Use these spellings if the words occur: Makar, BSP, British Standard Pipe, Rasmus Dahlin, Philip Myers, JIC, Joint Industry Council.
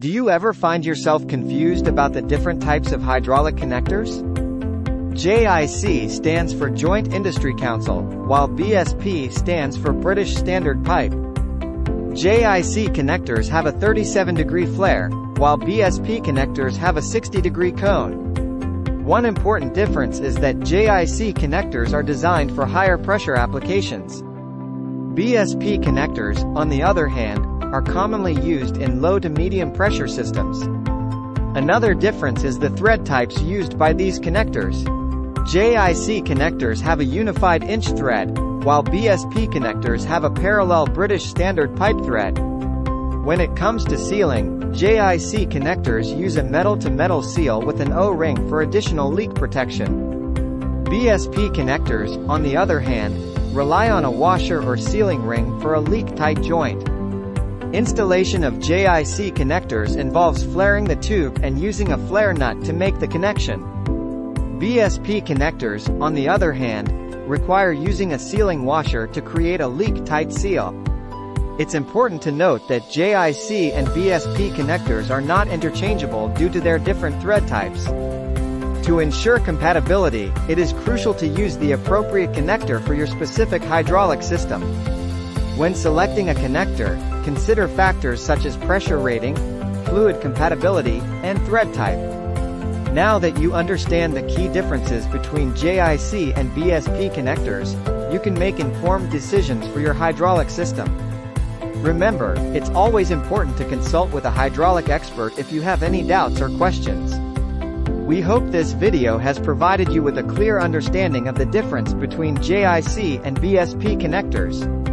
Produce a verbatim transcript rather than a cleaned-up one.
Do you ever find yourself confused about the different types of hydraulic connectors? J I C stands for Joint Industry Council, while B S P stands for British Standard Pipe. J I C connectors have a thirty-seven degree flare, while B S P connectors have a sixty degree cone. One important difference is that J I C connectors are designed for higher pressure applications. B S P connectors, on the other hand, are commonly used in low to medium pressure systems. Another difference is the thread types used by these connectors. J I C connectors have a unified inch thread, while B S P connectors have a parallel British Standard Pipe thread. When it comes to sealing, J I C connectors use a metal-to-metal seal with an O-ring for additional leak protection. B S P connectors, on the other hand, rely on a washer or sealing ring for a leak-tight joint. Installation of J I C connectors involves flaring the tube and using a flare nut to make the connection. B S P connectors, on the other hand, require using a sealing washer to create a leak-tight seal. It's important to note that J I C and B S P connectors are not interchangeable due to their different thread types. To ensure compatibility, it is crucial to use the appropriate connector for your specific hydraulic system. When selecting a connector, consider factors such as pressure rating, fluid compatibility, and thread type. Now that you understand the key differences between J I C and B S P connectors, you can make informed decisions for your hydraulic system. Remember, it's always important to consult with a hydraulic expert if you have any doubts or questions. We hope this video has provided you with a clear understanding of the difference between J I C and B S P connectors.